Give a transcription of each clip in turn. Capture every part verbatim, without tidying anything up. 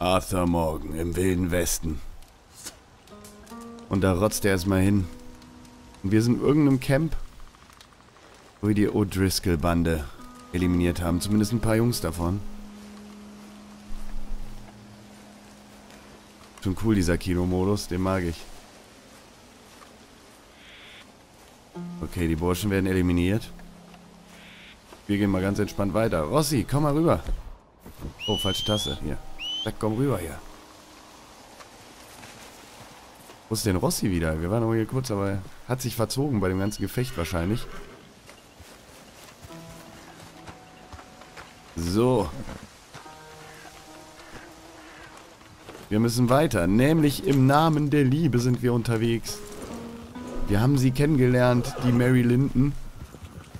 Arthur Morgan im wilden Westen. Und da rotzt er erstmal hin. Und wir sind in irgendeinem Camp, wo wir die O'Driscoll-Bande eliminiert haben. Zumindest ein paar Jungs davon. Schon cool, dieser Kino-Modus, den mag ich. Okay, die Burschen werden eliminiert. Wir gehen mal ganz entspannt weiter. Rossi, komm mal rüber. Oh, falsche Tasse. Hier. Zack, komm rüber hier. Wo ist denn Rossi wieder? Wir waren noch hier kurz, aber er hat sich verzogen bei dem ganzen Gefecht wahrscheinlich. So. Wir müssen weiter. Nämlich im Namen der Liebe sind wir unterwegs. Wir haben sie kennengelernt, die Mary Linden.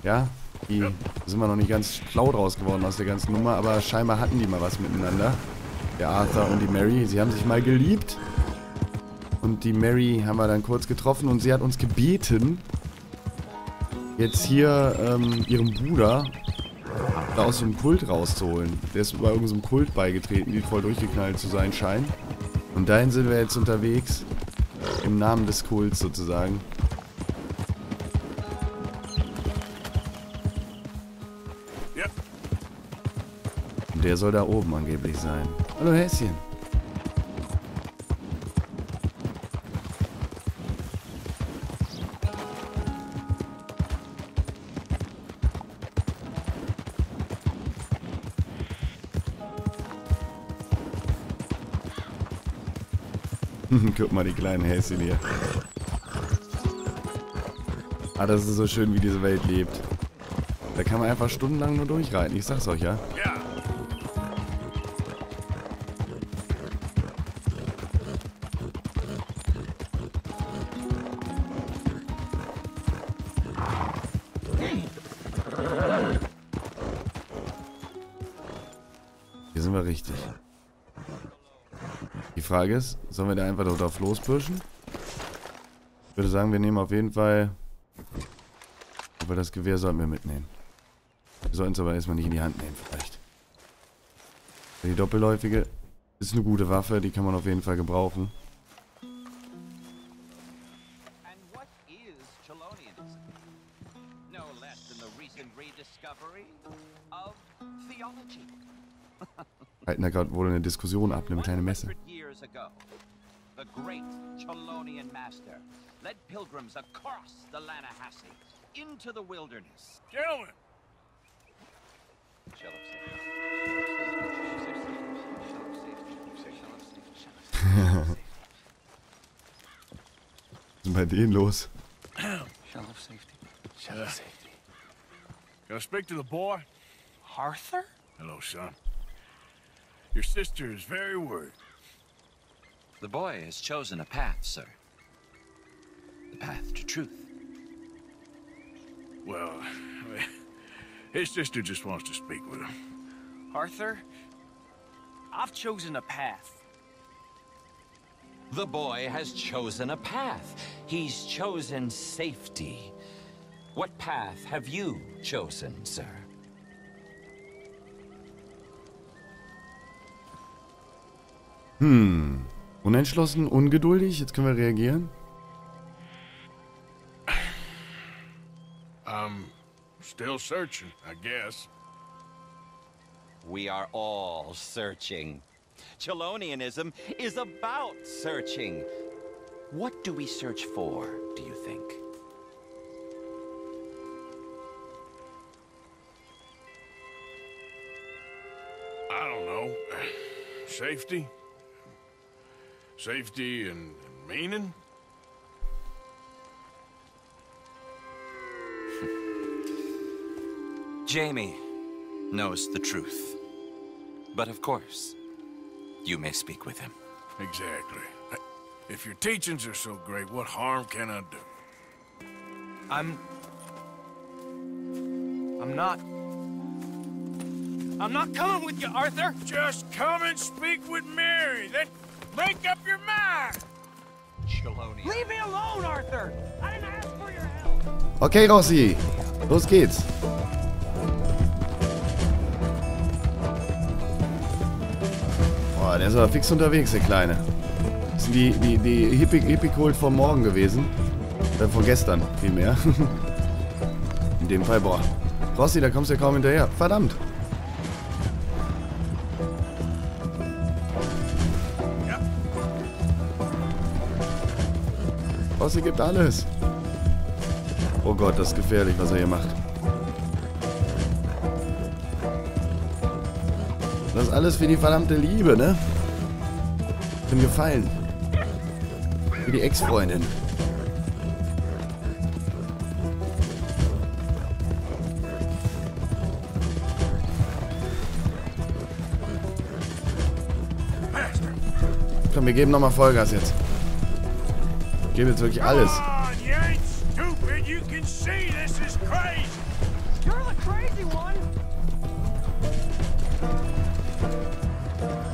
Ja, die sind wir noch nicht ganz schlau draus geworden aus der ganzen Nummer, aber scheinbar hatten die mal was miteinander. Der Arthur und die Mary, sie haben sich mal geliebt. Und die Mary haben wir dann kurz getroffen und sie hat uns gebeten, jetzt hier ähm, ihren Bruder da aus dem Kult rauszuholen. Der ist bei irgendeinem Kult beigetreten, die voll durchgeknallt zu sein scheint. Und dahin sind wir jetzt unterwegs. Im Namen des Kults sozusagen. Ja. Und der soll da oben angeblich sein. Hallo Häschen. Guck mal, die kleinen Häschen hier. Ah, das ist so schön, wie diese Welt lebt. Da kann man einfach stundenlang nur durchreiten. Ich sag's euch, ja? Ja. Hier sind wir richtig. Die Frage ist, sollen wir da einfach drauf lospirschen? Ich würde sagen, wir nehmen auf jeden Fall... Aber das Gewehr sollten wir mitnehmen. Wir sollten es aber erstmal nicht in die Hand nehmen, vielleicht. Die doppelläufige ist eine gute Waffe, die kann man auf jeden Fall gebrauchen. Halten da gerade wohl eine Diskussion ab, eine kleine Messe. Ago, the great Cholonian master led pilgrims across the Lanahassee into the wilderness. Gentlemen! Was ist bei denen los? Shell of safety. Shell of safety. Can I speak to the boy? Arthur? Hello, son. Your sister is very worried. The boy has chosen a path, sir. The path to truth. Well, I mean, his sister just wants to speak with him. Arthur, I've chosen a path. The boy has chosen a path. He's chosen safety. What path have you chosen, sir? Hmm. Unentschlossen, ungeduldig, jetzt können wir reagieren. I'm still searching, I guess. We are all searching. Cholonianism is about searching. What do we search for, do you think? I don't know. Safety? Safety and meaning? Jamie knows the truth. But of course, you may speak with him. Exactly. If your teachings are so great, what harm can I do? I'm... I'm not... I'm not coming with you, Arthur! Just come and speak with Mary! That... Make up your mind! Chalonia. Leave me alone, Arthur! I didn't ask for your help! Okay, Rossi! Los geht's! Boah, der ist aber fix unterwegs, der Kleine. Das sind die, die, die Hippie-Kult vom Morgen gewesen. Äh, von gestern, vielmehr. In dem Fall, boah. Rossi, da kommst du ja kaum hinterher. Verdammt. Ja. Rossi gibt alles. Oh Gott, das ist gefährlich, was er hier macht. Das ist alles für die verdammte Liebe, ne? Für den Gefallen. Für die Ex-Freundin. Komm, wir geben nochmal Vollgas jetzt. Wir geben jetzt wirklich alles.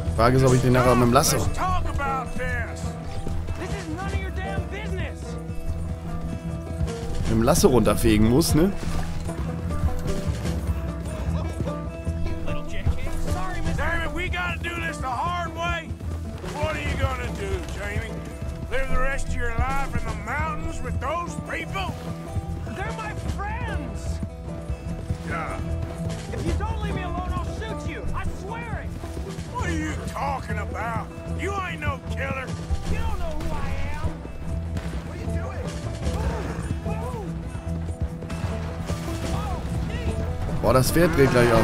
Die Frage ist, ob ich den nachher mit dem Lasso. Mit dem Lasso runterfegen muss, ne? Boah, das Pferd dreht gleich auf.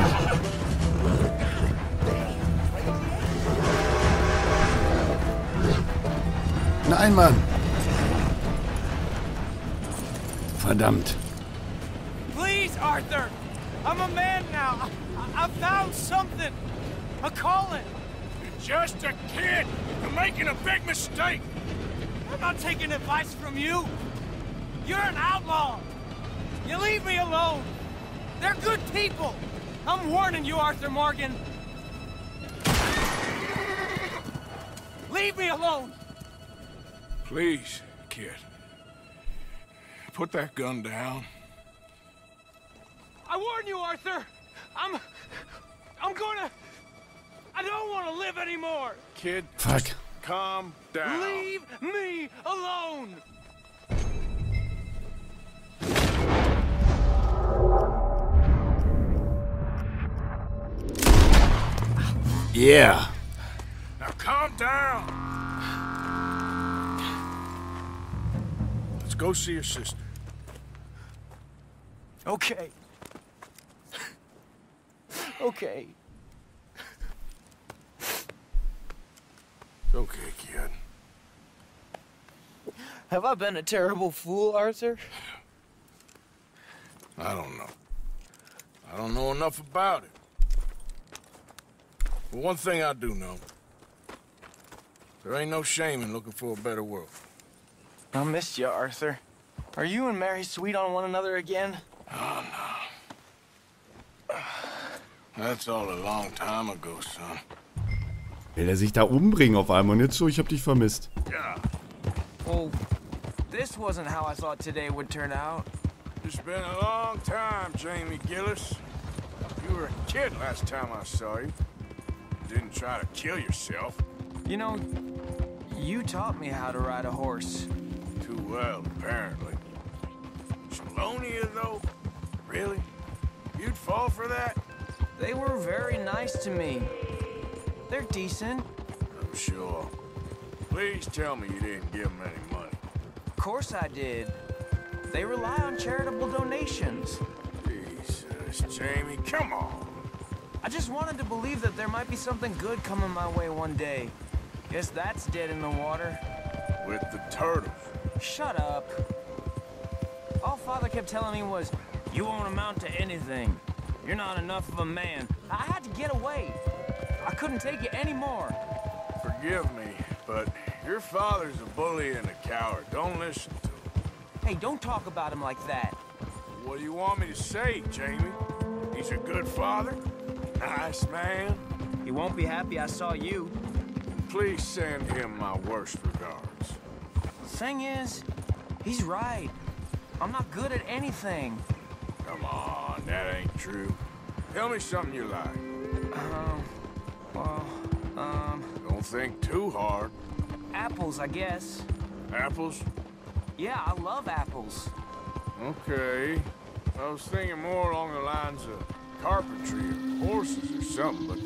Nein, Mann. Verdammt. Please, Arthur. I'm a man now. I, I found something. A calling. You're just a kid. You're making a big mistake. I'm not taking advice from you. You're an outlaw. You leave me alone. They're good people! I'm warning you, Arthur Morgan! Leave me alone! Please, kid. Put that gun down. I warn you, Arthur! I'm... I'm gonna... I don't want to live anymore! Kid, fuck. Calm down. Leave me alone! Yeah. Now calm down. Let's go see your sister. Okay. Okay. Okay, kid. Have I been a terrible fool, Arthur? I don't know. I don't know enough about it. But one thing I do know, there ain't no shame in looking for a better world. I missed you, Arthur. Are you and Mary sweet on one another again? Oh, no. That's all a long time ago, son. Will er sich da umbringen auf einmal? Und jetzt so, ich hab dich vermisst. Yeah. Well, this wasn't how I thought today would turn out. It's been a long time, Jamie Gillis. You were a kid last time I saw you. Didn't try to kill yourself. You know, you taught me how to ride a horse. Too well, apparently. Chalonia, though? Really? You'd fall for that? They were very nice to me. They're decent. I'm sure. Please tell me you didn't give them any money. Of course I did. They rely on charitable donations. Jesus, Jamie, come on. I just wanted to believe that there might be something good coming my way one day. Guess that's dead in the water. With the turtles. Shut up. All Father kept telling me was, you won't amount to anything. You're not enough of a man. I had to get away. I couldn't take it anymore. Forgive me, but your father's a bully and a coward. Don't listen to him. Hey, don't talk about him like that. What do you want me to say, Jamie? He's a good father? Nice man. He won't be happy I saw you. Please send him my worst regards. The thing is, he's right. I'm not good at anything. Come on, that ain't true. Tell me something you like. Um, well, um... Don't think too hard. Apples, I guess. Apples? Yeah, I love apples. Okay. I was thinking more along the lines of carpentry or horses or something, but...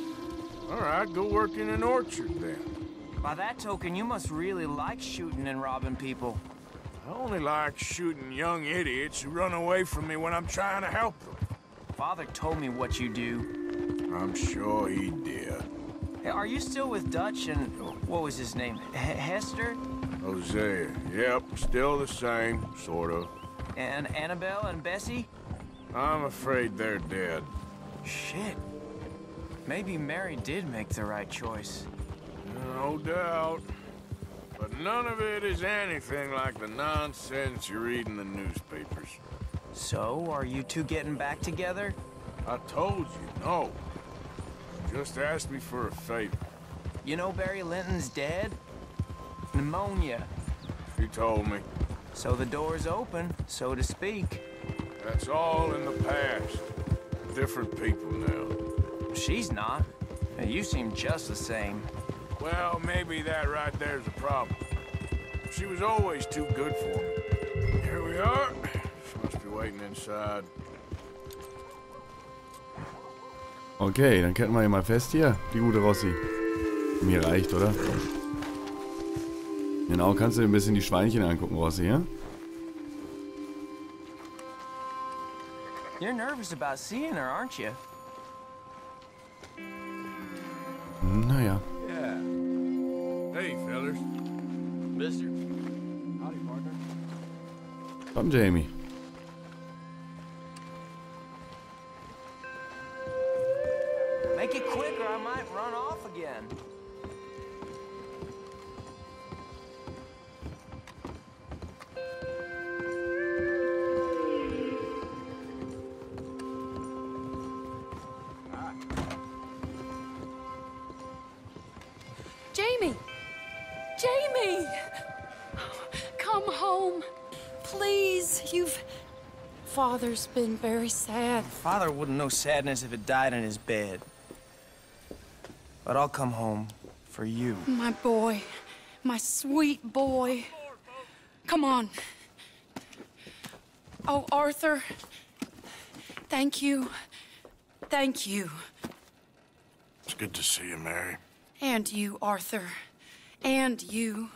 All right, go work in an orchard then. By that token, you must really like shooting and robbing people. I only like shooting young idiots who run away from me when I'm trying to help them. Father told me what you do. I'm sure he did. Hey, are you still with Dutch and... what was his name? H Hester? Hosea. Yep, still the same, sort of. And Annabelle and Bessie? I'm afraid they're dead. Shit. Maybe Mary did make the right choice. No doubt. But none of it is anything like the nonsense you read in the newspapers. So, are you two getting back together? I told you, no. You just asked me for a favor. You know Barry Linton's dead? Pneumonia. She told me. So the door's open, so to speak. That's all in the past. Different people now. She's not. You seem just the same. Well, maybe that right there's a problem. She was always too good for me. Here we are. She must be waiting inside. Okay, dann ketten wir hier mal fest hier. Die gute Rossi. Mir reicht, oder? Genau, kannst du dir ein bisschen die Schweinchen angucken, Rossi, ja? You're nervous about seeing her, aren't you? Naja. Hey, fellas. Mister. Howdy, partner. Komm, Jamie. Make it quick or I might run off again. Father's been very sad. Father wouldn't know sadness if it died in his bed. But I'll come home for you. My boy. My sweet boy. Come on. Oh, Arthur. Thank you. Thank you. It's good to see you, Mary. And you, Arthur. And you.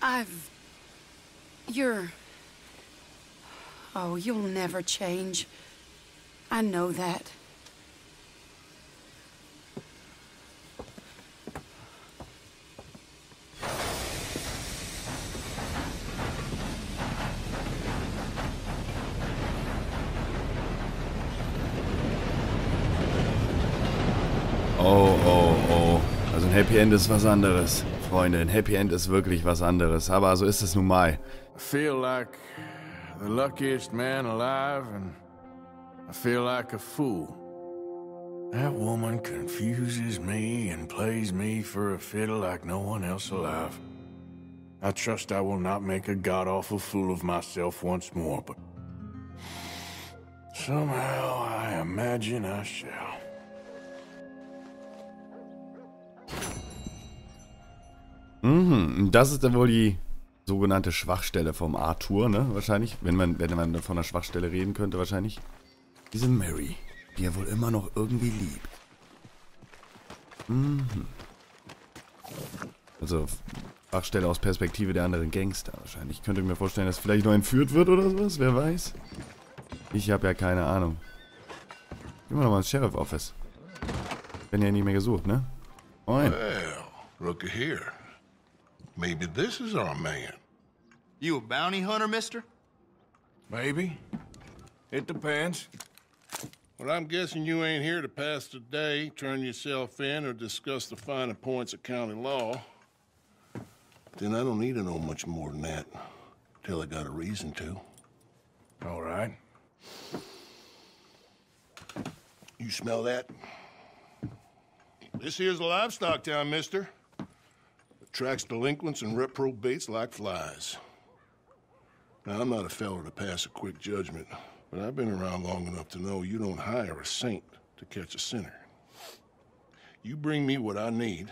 I've... You're... Oh, you'll never change. I know that. Oh, oh, oh. Also ein Happy End ist was anderes. Freunde, ein Happy End ist wirklich was anderes, aber so ist es nun mal. I feel like the luckiest man alive and I feel like a fool. That woman confuses me and plays me for a fiddle like no one else alive. I trust I will not make a god-awful fool of myself once more, but somehow I imagine I shall. Mhm, das ist dann wohl die sogenannte Schwachstelle vom Arthur, ne? Wahrscheinlich, wenn man, wenn man von einer Schwachstelle reden könnte, wahrscheinlich. Diese Mary, die er wohl immer noch irgendwie liebt. Mhm. Also, Schwachstelle aus Perspektive der anderen Gangster wahrscheinlich. Ich könnte mir vorstellen, dass vielleicht noch entführt wird oder sowas, wer weiß. Ich habe ja keine Ahnung. Gehen wir nochmal ins Sheriff Office. Werden ja nicht mehr gesucht, ne? Moin. Well, look here. Maybe this is our man. You a bounty hunter, mister? Maybe. It depends. Well, I'm guessing you ain't here to pass the day, turn yourself in, or discuss the finer points of county law. Then I don't need to know much more than that. Till I got a reason to. All right. You smell that? This here's a livestock town, mister. Attracts delinquents and reprobates like flies. Now, I'm not a feller to pass a quick judgment, but I've been around long enough to know you don't hire a saint to catch a sinner. You bring me what I need,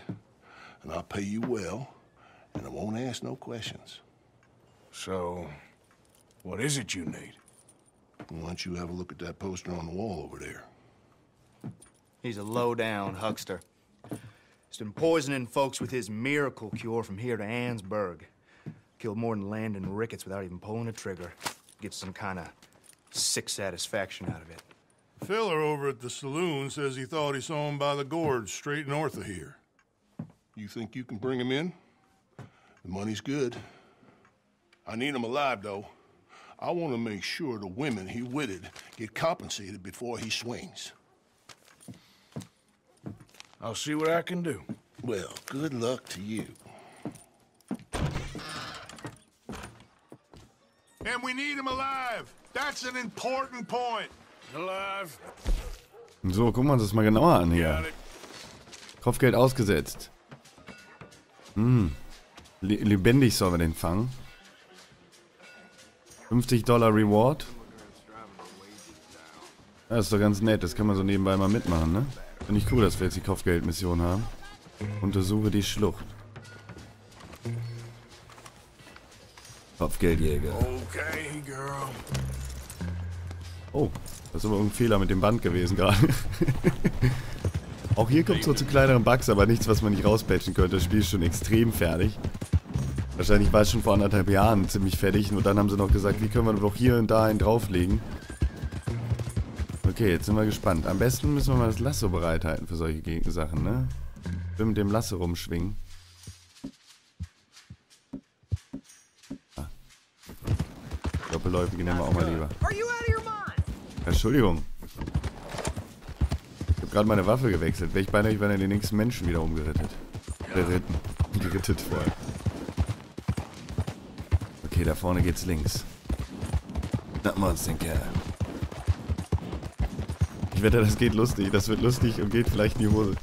and I'll pay you well, and I won't ask no questions. So, what is it you need? Why don't you have a look at that poster on the wall over there? He's a low-down huckster. He's been poisoning folks with his miracle cure from here to Annesburg. Killed more than Landon Ricketts without even pulling a trigger. Gets some kind of sick satisfaction out of it. Feller over at the saloon says he thought he saw him by the gorge straight north of here. You think you can bring him in? The money's good. I need him alive, though. I want to make sure the women he witted get compensated before he swings. I'll see what I can do. Well, good luck to you. And we need him alive. That's an important point. Alive. So, gucken wir uns das mal genauer an hier. Kopfgeld ausgesetzt. Hm. Le lebendig sollen wir den fangen. fünfzig Dollar Reward. Das ist doch ganz nett. Das kann man so nebenbei mal mitmachen, ne? Finde ich cool, dass wir jetzt die Kopfgeldmission haben. Untersuche die Schlucht. Kopfgeldjäger. Okay, girl. Oh, das ist aber irgendein Fehler mit dem Band gewesen gerade. Auch hier kommt es so zu kleineren Bugs, aber nichts, was man nicht rauspatchen könnte. Das Spiel ist schon extrem fertig. Wahrscheinlich war es schon vor anderthalb Jahren ziemlich fertig. Nur dann haben sie noch gesagt, wie können wir doch hier und da einen drauflegen. Okay, jetzt sind wir gespannt. Am besten müssen wir mal das Lasso bereithalten für solche Sachen, ne? Ich will mit dem Lasso rumschwingen. Ah. Doppelläufige nehmen wir auch mal lieber. Entschuldigung. Ich habe gerade meine Waffe gewechselt. Wäre ich beinahe, ich wäre den nächsten Menschen wieder umgerettet. Geritten. Gerettet voll. Okay, da vorne geht's links. Schnappen wir uns den Kerl. Ich wette, das geht lustig. Das wird lustig und geht vielleicht in die Hose.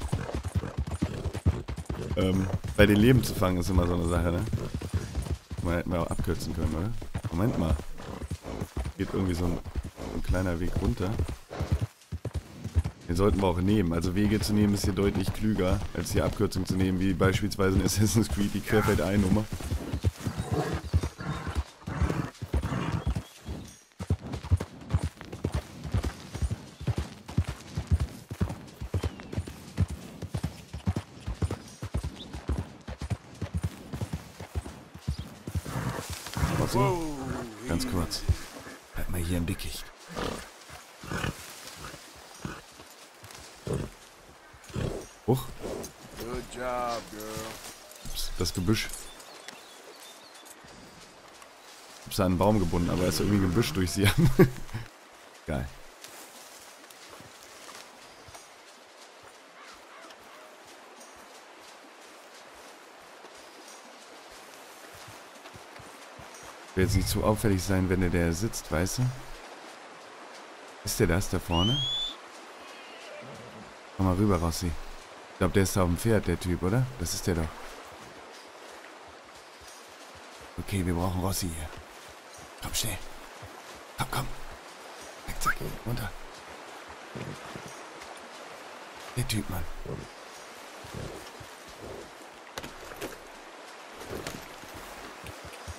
Ähm, bei den Leben zu fangen ist immer so eine Sache, ne? Man hätte mal auch abkürzen können, oder? Moment mal. Geht irgendwie so ein, ein kleiner Weg runter. Den sollten wir auch nehmen. Also Wege zu nehmen ist hier deutlich klüger, als hier Abkürzungen zu nehmen, wie beispielsweise in Assassin's Creed die Querfeld-Ein-Nummer. Ganz kurz. Bleib mal hier im Dickicht. Huch. Ups, das Gebüsch. Ich hab's an einen Baum gebunden, aber ist irgendwie Gebüsch durch sie. Geil. Ich will jetzt nicht zu auffällig sein, wenn der da sitzt, weißt du? Ist der das da vorne? Komm mal rüber, Rossi. Ich glaube, der ist da auf dem Pferd, der Typ, oder? Das ist der doch. Okay, wir brauchen Rossi hier. Komm, schnell. Komm, komm. Zack, zack, runter. Der Typ, Mann.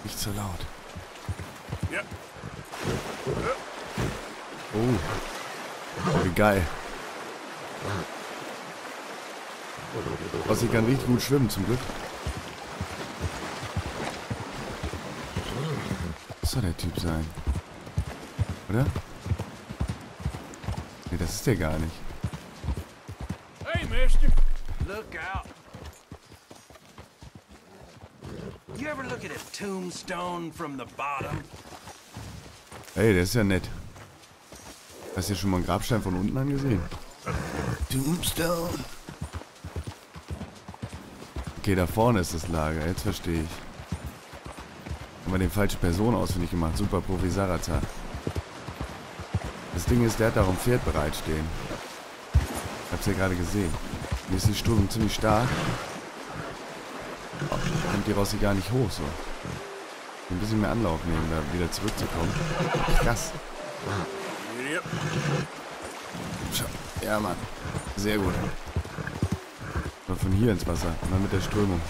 Nicht so laut. Ja. Oh. Wie geil. Rossi kann richtig gut schwimmen, zum Glück. Das soll der Typ sein. Oder? Nee, das ist der gar nicht. Hey, Mister. Look out. You ever look at a tombstone from the bottom? Hey, das ist ja nett. Hast du ja schon mal einen Grabstein von unten angesehen? Tombstone. Okay, da vorne ist das Lager. Jetzt verstehe ich. Haben wir den falschen Person ausfindig gemacht. Super Profi Sarata. Das Ding ist, der hat da ein Pferd bereitstehen. Hab's ja gerade gesehen. Mir ist die Strömung ziemlich stark. Oh, kommt die Rossi gar nicht hoch, so. Ein bisschen mehr Anlauf nehmen, da wieder zurückzukommen. Krass. Ja, Mann. Sehr gut. Mal von hier ins Wasser. Mal mit der Strömung.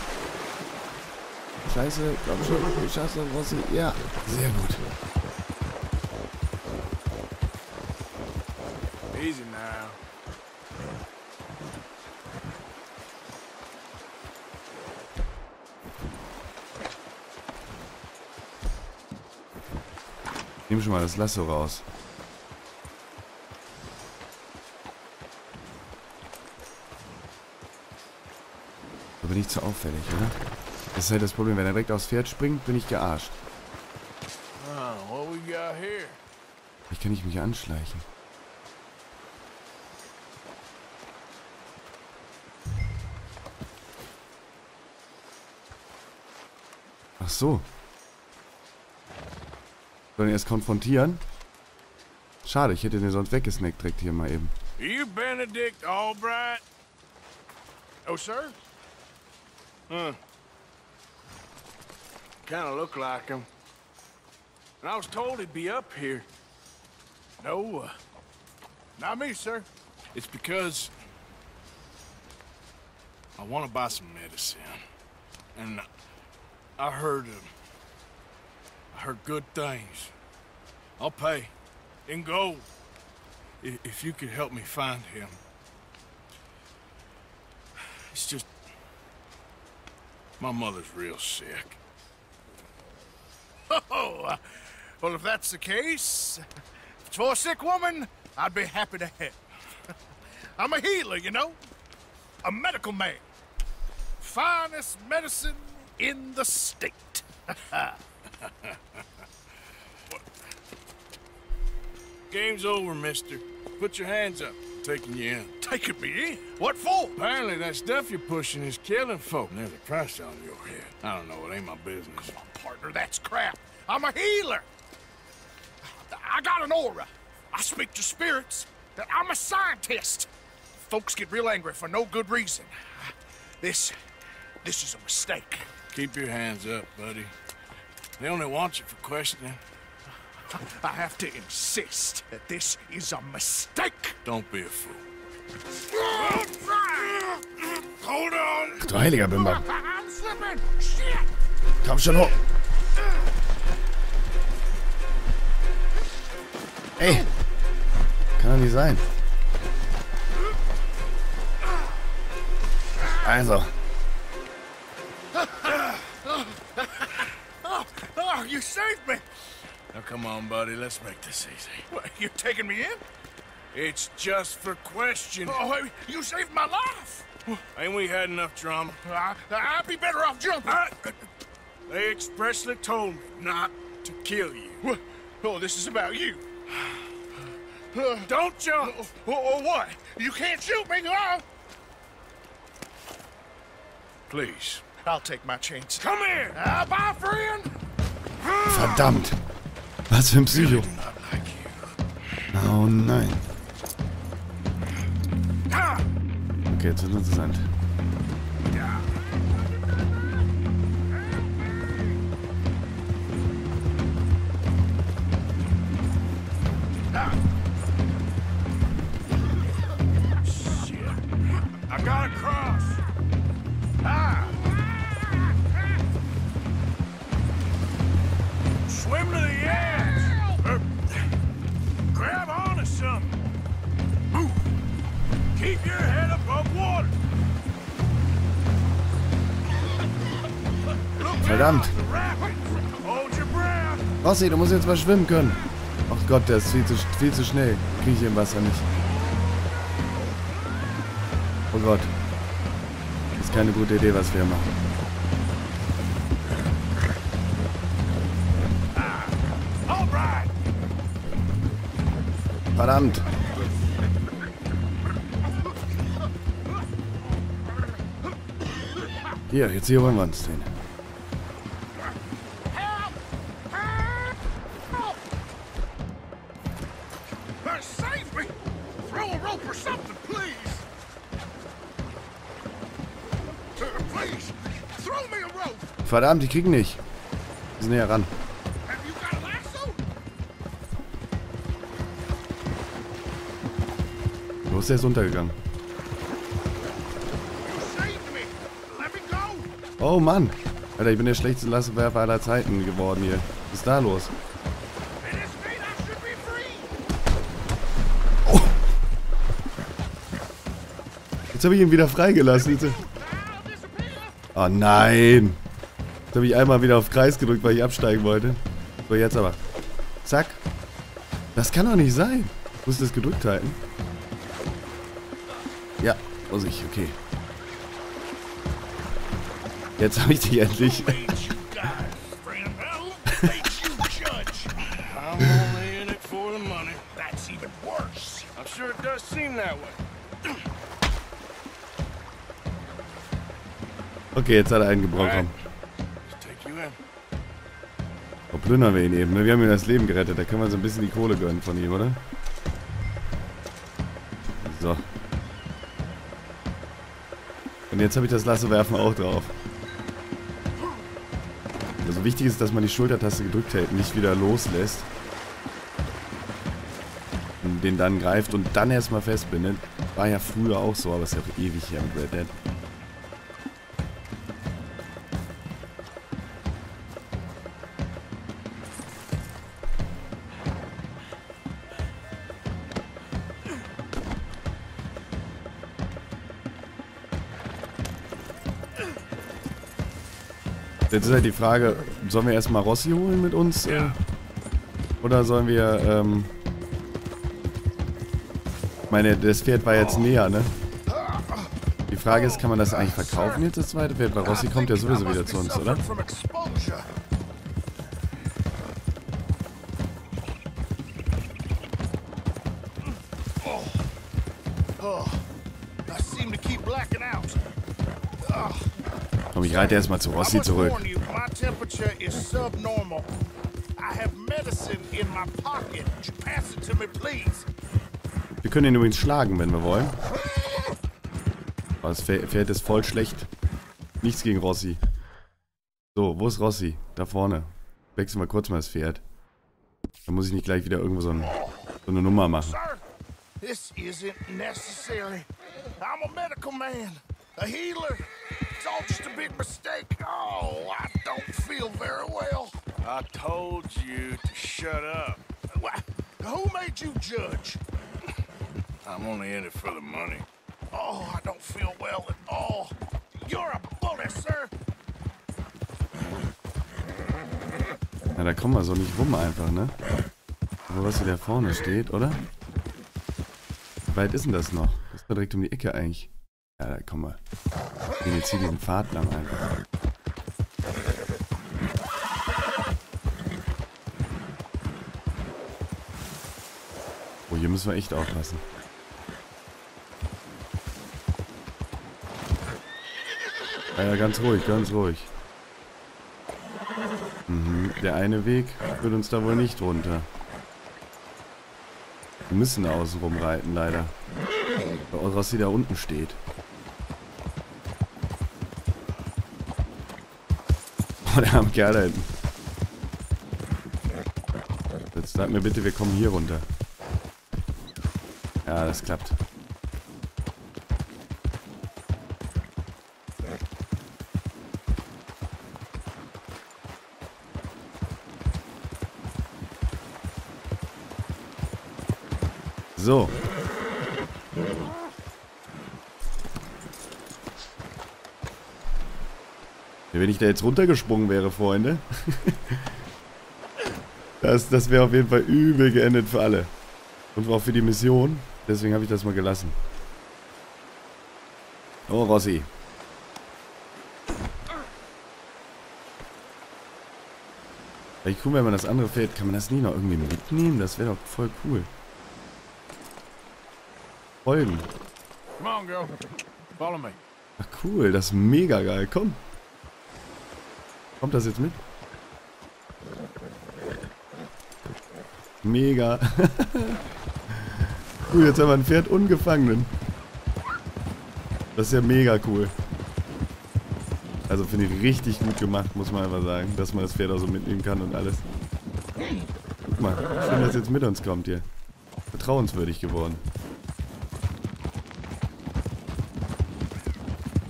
Scheiße, komm schon. Du schaffst das, Rossi. Ja, sehr gut. Easy now. Nimm schon mal das Lasso raus. Da bin ich zu auffällig, oder? Das ist halt das Problem. Wenn er direkt aufs Pferd springt, bin ich gearscht. Wie kann ich mich anschleichen? Ach so. Sollen wir erst konfrontieren? Schade, ich hätte den sonst weggesnackt direkt hier mal eben. You Benedict Albright? Oh, sir? Huh. Kinda look like him. And I was told he'd be up here. No, uh, not me, sir. It's because I want to buy some medicine. And I heard him. I heard good things. I'll pay in gold if you could help me find him. It's just my mother's real sick. Oh, well, if that's the case, for a sick woman, I'd be happy to help. I'm a healer, you know, a medical man. Finest medicine in the state. Game's over, mister. Put your hands up. I'm taking you in. Taking me in? What for? Apparently that stuff you're pushing is killing folk. And there's a price on your head. I don't know. It ain't my business. Come on, partner. That's crap. I'm a healer. I got an aura. I speak to spirits. I'm a scientist. Folks get real angry for no good reason. This... this is a mistake. Keep your hands up, buddy. They only want you for questioning. I have to insist that this is a mistake. Don't be a fool. Hold on. Du heiliger Bimbam. I'm slipping. Shit. Komm schon hoch. Ey. Kann doch nicht sein. Also. You saved me! Now come on, buddy, let's make this easy. What, you're taking me in? It's just for questioning. Oh, you saved my life! Ain't we had enough drama? I, I'd be better off jumping. I, they expressly told me not to kill you. Oh, this is about you. Don't jump! Or, or what? You can't shoot me, huh? Please. I'll take my chance. Come here! Uh, bye, friend! Verdammt! Was für ein Psycho! Oh nein! Okay, jetzt wird es interessant. Verdammt! Rossi, du musst jetzt mal schwimmen können. Ach Gott, der ist viel zu, viel zu schnell. Kriege ich im Wasser nicht. Oh Gott. Ist keine gute Idee, was wir machen. Verdammt! Hier, jetzt hier wollen wir uns sehen. Verdammt, die kriegen nicht. Die sind näher ran. Wo ist der jetzt untergegangen? Oh Mann! Alter, ich bin der schlechteste Lassenwerfer aller Zeiten geworden hier. Was ist da los? Oh. Jetzt habe ich ihn wieder freigelassen. Oh nein! Jetzt habe ich einmal wieder auf Kreis gedrückt, weil ich absteigen wollte. So, jetzt aber. Zack. Das kann doch nicht sein. Ich muss das gedrückt halten. Ja, muss ich. Okay. Jetzt habe ich dich endlich. Okay, jetzt hat er einen gebrochen. Oh, plündern wir ihn eben, ne? Wir haben ihm das Leben gerettet. Da können wir so ein bisschen die Kohle gönnen von ihm, oder? So. Und jetzt habe ich das Lassewerfen auch drauf. Also wichtig ist, dass man die Schultertaste gedrückt hält, nicht wieder loslässt. Und den dann greift und dann erstmal festbindet. War ja früher auch so, aber ist ja auch ewig hier mit Red Dead. Jetzt ist halt die Frage, sollen wir erstmal Rossi holen mit uns? Ja. Oder sollen wir, ähm... Ich meine, das Pferd war jetzt näher, ne? Die Frage ist, kann man das eigentlich verkaufen jetzt, das zweite Pferd? Weil Rossi kommt ja sowieso wieder zu uns, oder? Ich reite erstmal zu Rossi zurück. Wir können ihn übrigens schlagen, wenn wir wollen. Aber das Pferd ist voll schlecht. Nichts gegen Rossi. So, wo ist Rossi? Da vorne. Wechseln wir kurz mal das Pferd. Da muss ich nicht gleich wieder irgendwo so, ein, so eine Nummer machen. This isn't necessary. I'm a medical man, a healer. It's all just a big mistake. Oh, I don't feel very well. I told you to shut up. Who made you judge? I'm only in it for the money. Oh, I don't feel well at all. You're a bully, sir. Na, da kommen wir so nicht rum einfach, ne? Aber was hier da vorne steht, oder? Wie weit ist denn das noch? Das ist direkt um die Ecke eigentlich. Ja, da kommen wir. Wir gehen jetzt hier diesen Pfad lang einfach. Oh, hier müssen wir echt aufpassen. Ja, ja, ganz ruhig, ganz ruhig. Mhm, der eine Weg führt uns da wohl nicht runter. Wir müssen da außen rumreiten, leider. Weil Rossi da unten steht. Der arme Kerl da hinten. Jetzt sag mir bitte, wir kommen hier runter. Ja, das klappt. So. Wenn ich da jetzt runtergesprungen wäre, Freunde. Das, das wäre auf jeden Fall übel geendet für alle. Und auch für die Mission. Deswegen habe ich das mal gelassen. Oh, Rossi. Echt cool, wenn man das andere fährt. Kann man das nie noch irgendwie mitnehmen? Das wäre doch voll cool. Folgen. Ach cool, das ist mega geil. Komm. Kommt das jetzt mit? Mega. Cool, jetzt haben wir ein Pferd und einen Gefangenen. Das ist ja mega cool. Also finde ich richtig gut gemacht, muss man einfach sagen, dass man das Pferd auch so mitnehmen kann und alles. Guck mal, schön, dass jetzt mit uns kommt hier. Vertrauenswürdig geworden.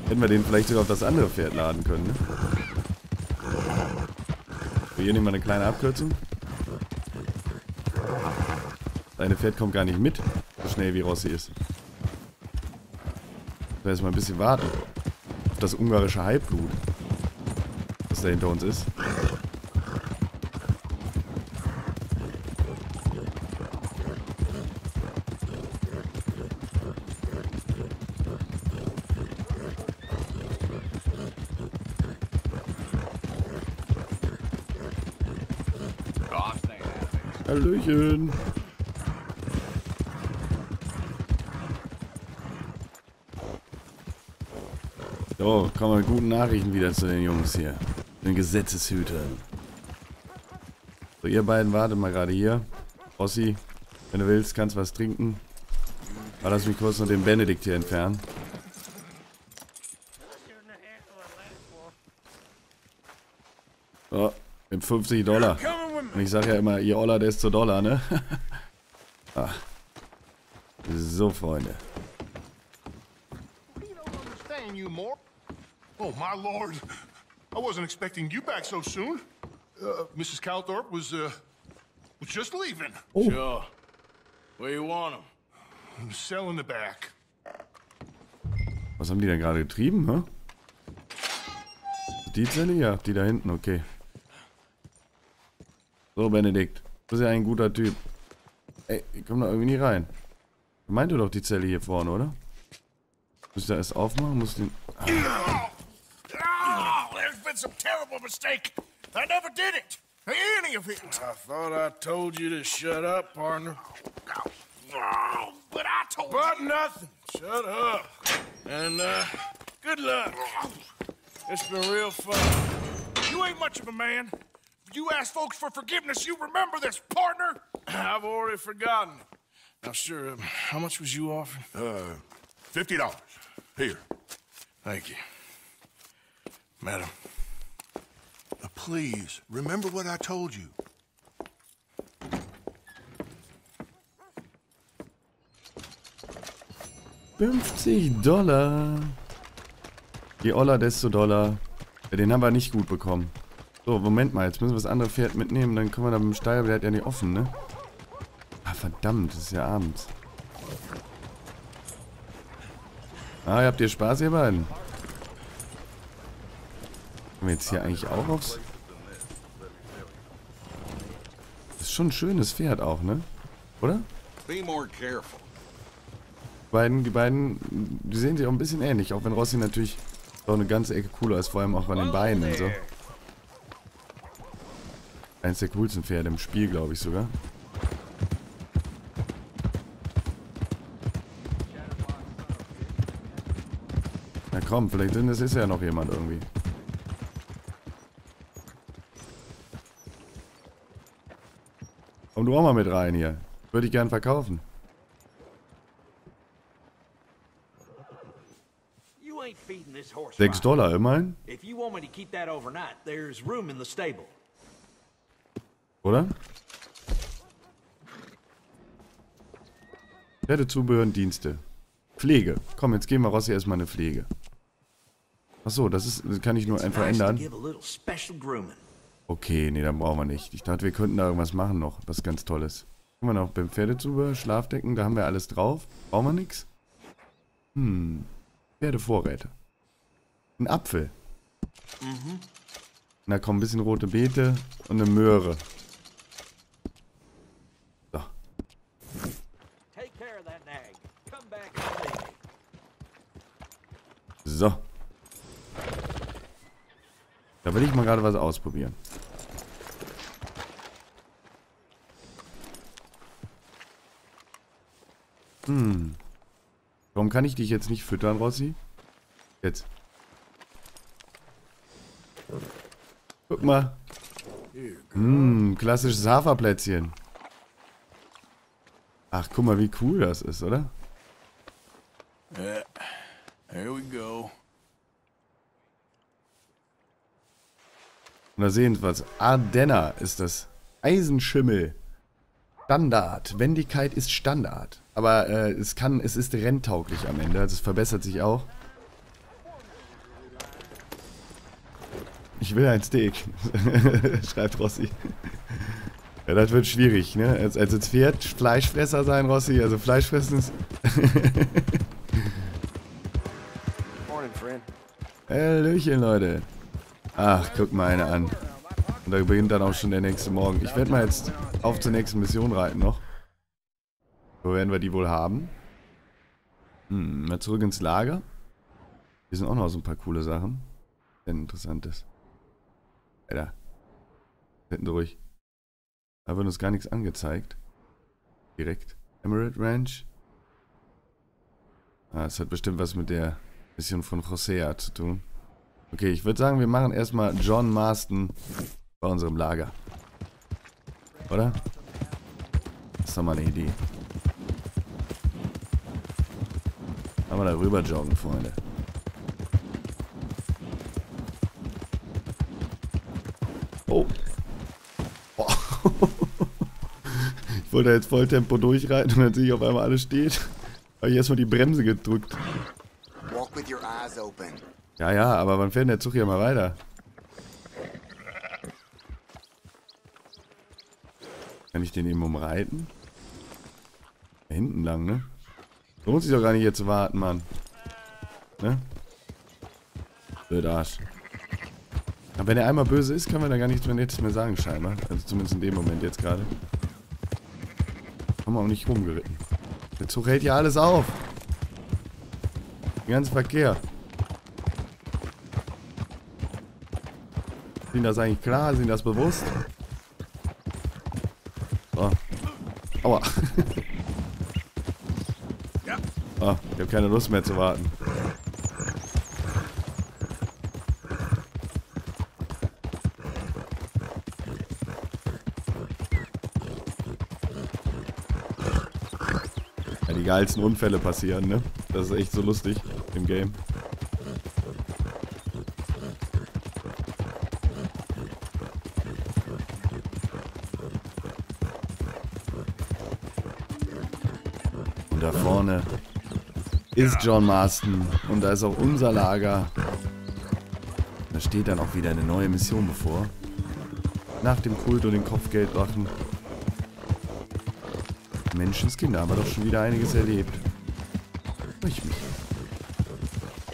Hätten wir den vielleicht sogar auf das andere Pferd laden können, ne? So, hier nehmen wir eine kleine Abkürzung. Deine Pferd kommt gar nicht mit, so schnell wie Rossi ist. Da erstmal ein bisschen warten. Auf das ungarische Halbblut, was da hinter uns ist. Hallöchen! So, kommen wir mit guten Nachrichten wieder zu den Jungs hier. Den Gesetzeshütern. So, ihr beiden wartet mal gerade hier. Ossi, wenn du willst, kannst was trinken. Aber lass mich kurz noch den Benedikt hier entfernen. So, mit fünfzig Dollar. Und ich sag ja immer, ihr Oller, der ist zu Dollar, ne? Ach. So, Freunde. Oh, my lord. I wasn't expecting you back so soon. Uh, Missus Calthorpe was, uh, was just leaving. Oh. Sure. Where you want him? I'm selling the back. Was haben die denn gerade getrieben, ne? Die Zelle? Ja, die da hinten, okay. So, Benedikt. Du bist ja ein guter Typ. Ey, ich komm da irgendwie nie rein. Meint du doch die Zelle hier vorne, oder? Müsst ihr erst aufmachen? Muss den... Ah. Some terrible mistake. I never did it. Any of it. I thought I told you to shut up, partner. No, no, but I told but you. But nothing. Shut up. And uh, good luck. It's been real fun. You ain't much of a man. You ask folks for forgiveness. You remember this, partner? I've already forgotten. Now, sure. Um, how much was you offering? Uh, fifty dollars. Here. Thank you, madam. Please, remember what I told you. fünfzig Dollar. Die Oller, desto Dollar. Ja, den haben wir nicht gut bekommen. So, Moment mal, jetzt müssen wir das andere Pferd mitnehmen, dann können wir da mit dem Stall, der hat ja nicht offen, ne? Ah, verdammt, es ist ja abends. Ah, ihr habt ihr Spaß, ihr beiden? Können wir jetzt hier eigentlich auch aufs... Das ist schon ein schönes Pferd auch, ne? Oder? Die beiden, die beiden, die sehen sich auch ein bisschen ähnlich, auch wenn Rossi natürlich doch eine ganze Ecke cooler ist, vor allem auch an den Beinen und so. Eins der coolsten Pferde im Spiel, glaube ich sogar. Na komm, vielleicht sind es ist ja noch jemand irgendwie. Komm du auch mal mit rein hier. Würde ich gern verkaufen. sechs Dollar immerhin. Oder? Pferde, Zubehör und Dienste. Pflege. Komm, jetzt geben wir Rossi erstmal eine Pflege. Achso, das ist, das kann ich nur einfach ändern. Okay, nee, dann brauchen wir nicht. Ich dachte, wir könnten da irgendwas machen noch, was ganz Tolles. Gucken wir noch beim Pferdezubehör, Schlafdecken, da haben wir alles drauf. Brauchen wir nichts? Hm, Pferdevorräte. Ein Apfel. Mhm. Na komm, ein bisschen rote Beete und eine Möhre. So. So. Da will ich mal gerade was ausprobieren. Hm. Warum kann ich dich jetzt nicht füttern, Rossi? Jetzt. Guck mal. Hm, klassisches Haferplätzchen. Ach, guck mal, wie cool das ist, oder? Here we go. Mal sehen, was. Ardenner ist das. Eisenschimmel. Standard. Wendigkeit ist Standard. Aber äh, es kann, es ist renntauglich am Ende. Also es verbessert sich auch. Ich will ein Steak. Schreibt Rossi. Ja, das wird schwierig, ne? Als, als jetzt Pferd Fleischfresser sein, Rossi. Also Fleischfressen ist... Hallöchen, Leute. Ach, guck mal eine an. Und da beginnt dann auch schon der nächste Morgen. Ich werde mal jetzt auf zur nächsten Mission reiten noch. Wo werden wir die wohl haben? Hm, mal zurück ins Lager. Hier sind auch noch so ein paar coole Sachen. Denn Interessantes. Alter. Hätten sie ruhig. Da wird uns gar nichts angezeigt. Direkt. Emerald Ranch. Ah, es hat bestimmt was mit der Mission von Josea zu tun. Okay, ich würde sagen, wir machen erstmal John Marston bei unserem Lager. Oder? Das ist doch mal eine Idee. Aber da rüber joggen, Freunde. Oh. oh. Ich wollte jetzt Volltempo durchreiten und dann sehe ich auf einmal alles steht. Habe ich erstmal die Bremse gedrückt. Ja, ja, aber wann fährt denn der Zug hier mal weiter? Kann ich den eben umreiten? Da hinten lang, ne? Lohnt sich doch gar nicht hier zu warten, Mann. Ne? Blöd Arsch. Aber wenn er einmal böse ist, können wir da gar nichts mehr, nichts mehr sagen, scheinbar. Also zumindest in dem Moment jetzt gerade. Haben wir auch nicht rumgeritten. Der Zug hält ja alles auf. Den ganzen Verkehr. Sind das eigentlich klar? Sind das bewusst? Oh. Aua. Oh, ich habe keine Lust mehr zu warten. Ja, die geilsten Unfälle passieren, ne? Das ist echt so lustig im Game. Und da vorne ist John Marston und da ist auch unser Lager. Da steht dann auch wieder eine neue Mission bevor. Nach dem Kult und den Kopfgeldwachen. Menschenskinder, haben wir doch schon wieder einiges erlebt. Ich mich.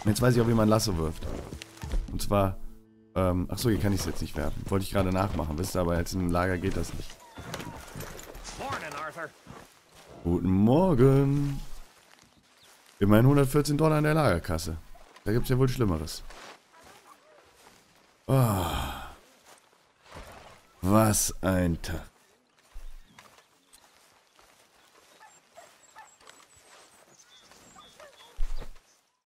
Jetzt weiß ich auch, wie man Lasso wirft. Und zwar, ähm, achso, hier kann ich es jetzt nicht werfen. Wollte ich gerade nachmachen, wisst ihr, aber jetzt in einem Lager geht das nicht. Guten Morgen. Immerhin hundertvierzehn Dollar in der Lagerkasse. Da gibt es ja wohl Schlimmeres. Oh. Was ein Tag.